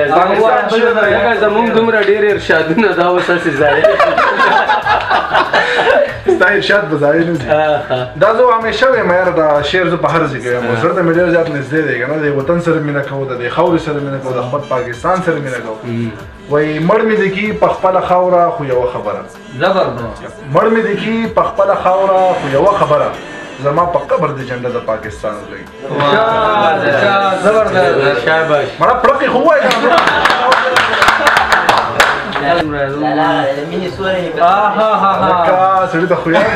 زموږ دومره ډېر ارشادونه دا اوس هسې ضایع ستا ارشاد به ضایع نه ځي دا زه همېشه وایم یاره دا شعر زه په هر ځای کې وایم زړه ته مې ډېر زیات نږدې دی که نه د وطن سره مینه کوو د دې خاورې سره مینه کوو د خپل پاکستان سره مینه کوو وایي مړ مې دې کي په خپله خاوره خو یوه خبره مړ مې دې کي په خپله خاوره خو یوه خبره زما په قبر د جنډه د پاکستان لګي زبردست شاباش مړه پړکې خو وایي سړي ته خو یاد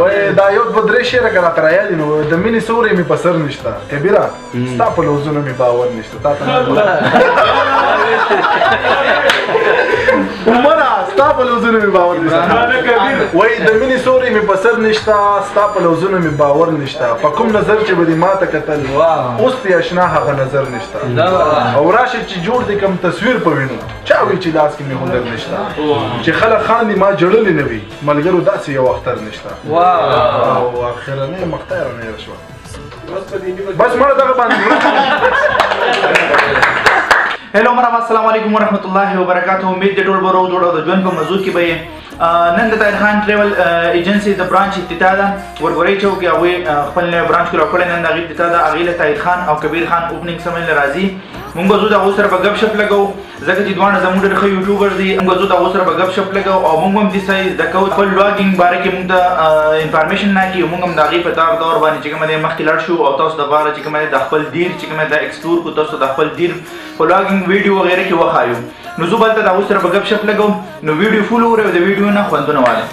وایي دا یو دوه درې شعره که راته رایاد دي نو د مینې سوری مې په سر نشته کبیره ستا په لوظونو مې باور نشته تا ته عمره ستا په لوظونو مې باور نشته وایي د مینې سوری مې په سر نشته ستا په لوظونو مې باور نشته په کوم نظر چې به دې ماته کتل اوس دې اشنا هغه نظر نشته او راشي چې جوړ دې کوم تصویر په وینو چا وایي چې لاس کې مې هنر نشته چې خلک خان دې ما جوړلې نه وي ملګرو داسې یو اختر نشته او آخرانه مقطع را نیره شوه بس مره دغه باندې هلو مرحبا السلام علیکم ورحمت الله وبرکاته امید د ټول برو دوړو د ژوند په موضوع کې به نن د طاهر خان ټریول ایجنسي د برانچ افتتاح ده ورګورئ چوک کې هغوی خپل نوی برانچ کې راکړی نن د هغې افتتاح ده هغې له طاهر خان او کبیر خان اوپننګ سمن له راځي موږ به ځو د هغو سره به ګپ شپ لګو ځکه چې دواړه زموږ ډېر ښه یوټیوبر دي موږ به ځو د هغو سره به ګپ شپ لګو او موږ به هم دې سایز زده کوو خپل بلاګینګ باره کې موږ ته انفارمیشن راکړي او موږ هم د هغې په دار دور باندې چې کومه دی مخکې لاړ شو او تاسو د باره چې کومه دی د خپل دیر چې کومه دا ایکسپلور کړو تاسو د خپل دیر بلاګینګ ویډیو وغیرہ کې وښایو نو زه بلته د هغو سره به ګپ شپ لګو نو ویډیو فول اورئ او د ویډیو نه خوندونه واخلئ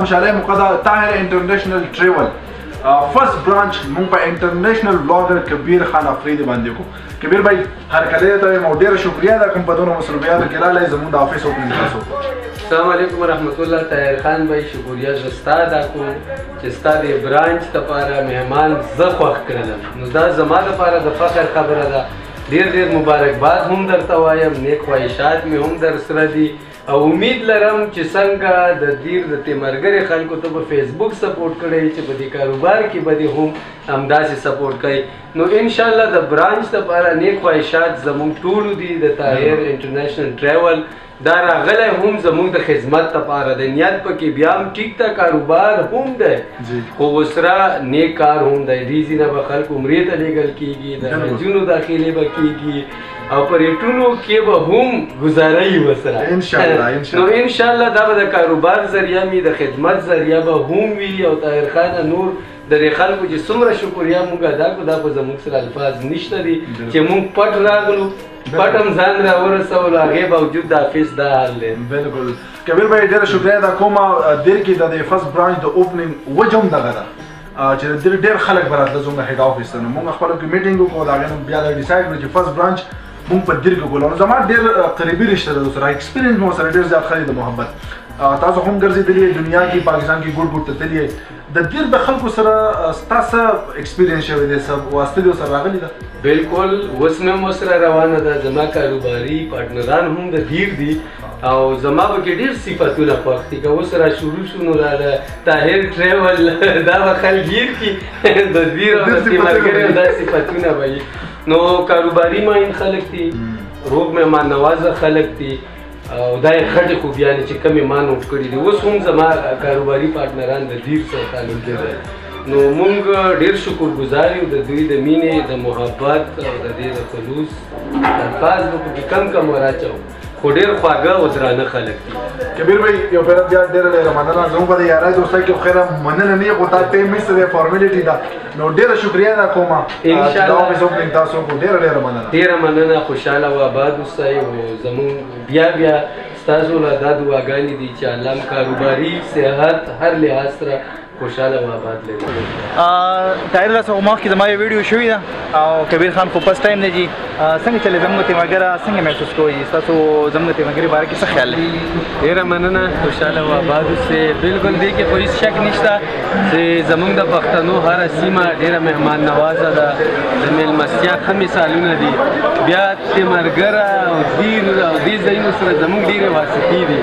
خوشحاله موقع ده طاهر انټرنیشنل ټریول فرست برانچ موږ په انټرنیشنل بلاګر کبیر خان افریدي باندې کو کبیر بھائی هرکلی ته مو ډېره شکریا ده کوم په دونه مصروفیاتو کې رالی زموږ د آفس اوپننګ تاسو السلام علیکم ورحمت الله طاهر خان بھائی شکریا زه ستا ادا کوم چې ستا د برانچ لپاره مهمان زه خوښ کړلم نو دا زما لپاره د فخر خبره ده ډېر مبارکباد هم درته وایم نیک خواهشات مې هم در سره دي او امید لرم چې څنګه د دیر د تې ملګرې خلکو ته به فیسبوک سپورټ کړی چې په دې کاروبار کې به دې هم همداسې سپورټ کوي نو انشاءالله د برانچ لپاره نیک خواهشات زموږ ټولو دي د طاهر انټرنیشنل ټریول دا راغلی هم زموږ د خدمت لپاره دی نیت پکې بیا هم ټیک ته کاروبار هم دی خو اوس را نیک کار هم دی دې ځینه به خلک عمرې ته لیږل کېږي د نجونو داخلې به کېږي او پریټونو کې به هم ګزاره یي ورسره نو انشاءالله دا به د کاروبار ذریعه مې د خدمت ذریعه به هم وي او طاهر خانه نور د دې خلکو چې څومره شکریا موږ ادا کړو دا خو زموږ سره الفاظ نشته دي چې موږ پټ راغلو پټم ځان را ورسولو هغې باوجود د آفس دا حال دی بالکل کبیر بھائی ډېره شکریه ده کوم دیر کې د دې فرست برانچ د اوپننګ وجه هم دغه ده چې د دیر ډېر خلک به راتله زموږ هیډ آفس ته نو موږ خپله کې میټینګ وکړو د هغې نه بیا دا ډیسایډ کړو چې فرست برانچ موږ په دیر کې کولو نو زما ډېر قریبي رشته ده ورسره ایکسپیرینس مو سره ډېر زیات ښه دی د محبت تاسو هم ګرځېدلي یې دنیا کې پاکستان کې ګوټ ګوټ تتلي یې د دیر د خلکو سره ستا څه ایکسپیرینس شوی دی څه واسطه دې ورسره راغلې ده بالکل اوس مې هم ورسره روانه ده زما کاروباري پارټنران هم د دیر دي او زما پکې ډېر صفتونه خوښ دي که اوس را شروع شو نو دا طاهر ټریول دا به خلک ګیر کړي د دیر او د دې ملګرو دا صفتونه به وي نو کاروباري ماین خلک دي روغ مهمان نوازه خلک دي او دا یې خټې خوبیانې چې کمې ما نوټ کړي دي اوس هم زما کاروباري پارټنران د دیر سره تعلق لري نو موږ ډېر شکرګزار یو د دوی د مینې د محبت او د دې د خلوص الفاظ به پکې کم راچو خودیر خواگه و درانه خلق دی کبیر بھائی یو پیرت دیار دیر دیر منالا نو بده یارای دوستا که خیرم منالا نیه قطع تیم میس ده فارمیلیتی ده نو دیر شکریه دا کوما انشاءالله داو میزوم انتاسو کو دیر منالا خوشحالا و آباد دوستای و زمون بیا ستاسو لدا دعاګانې دي چې الله م کاروباري صحت هر لحاظ سره خوشاله او آباد لري ټایر له سوما کې زما ویډیو شوې ده او کبیر خان په پس ټایم نه جی څنګه چلې زموږ ته مګره څنګه محسوس کوی تاسو زموږ ته مګره باره کې څه خیال لري ډیر مننه خوشاله او آباد سه بالکل دې کې کوئی شک نشته چې زموږ د پښتنو هر سیمه ډیره مهمان نواز ده د مل مسیا خمسالونه دي بیا ته مګره او ډیر او دې زینو سره زموږ ډیره واسطې دي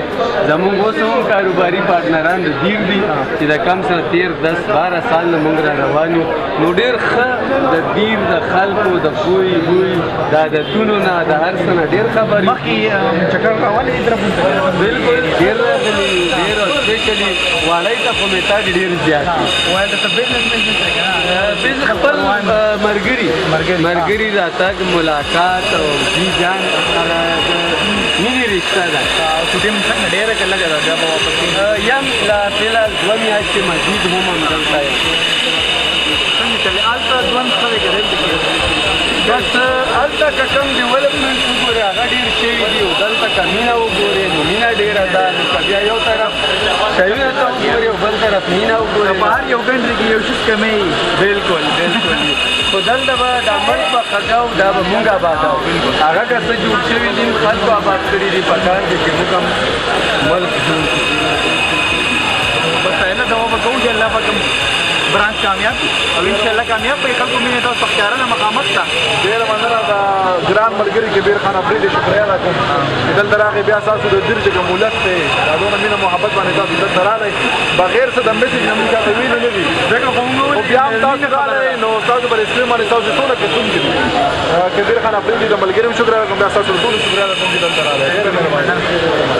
زموږ اوسو کاروباري پارتنران ډیر دي چې دا کم سره دیر 10-12 سال نه مونږ را روانو نو ډېر ښه د دین د خلکو د بوی د عادتونو نه د هر څه نه ډېر خبر مخکې چکر راولې بالکل ډېر راغلي ډېر اسپیشلي والی ته خو مې تا ډېر زیات وایي د بزنس خپل مرګري راتګ ملاقات او جي جان مینې رشته ده ټیم څنګه ډېره کله ده بیا به واپس یم لا فعلا دوه میاشتې مزید Woman than time. Alta one colleague, but Alta Kakam development for a Radir Shady, Delta Camina Uguri, Mina de Rada, Kaviota, Kavita, Volta, Mina Uguri, Mario Kendrick, Yoshis Kamei, Belkon, Belkon. For Dantava, Damarpa Kakao, Dava Munga Bata, Araka Saju, Shivin, Kalpa, Bakri, Patan, the Kimukam, Mulk. पहले दवा बताऊं जल्ला पर ब्रांच कामयाब अब इंशाल्लाह कामयाब पे कल तुम्हें तो सख्तियारा ना मकामत था देर मंदरा दा ग्रांड मर्गरी के बेर खान अफरीदी शुक्रिया लाखों इधर दरागे ब्यासा सुधीर जग मुलत से आधो नमीना मोहब्बत बने का इधर दरागे बगैर से दम्बे से नमी का तवीन नहीं दी देखो कहूँगा वो ब्याह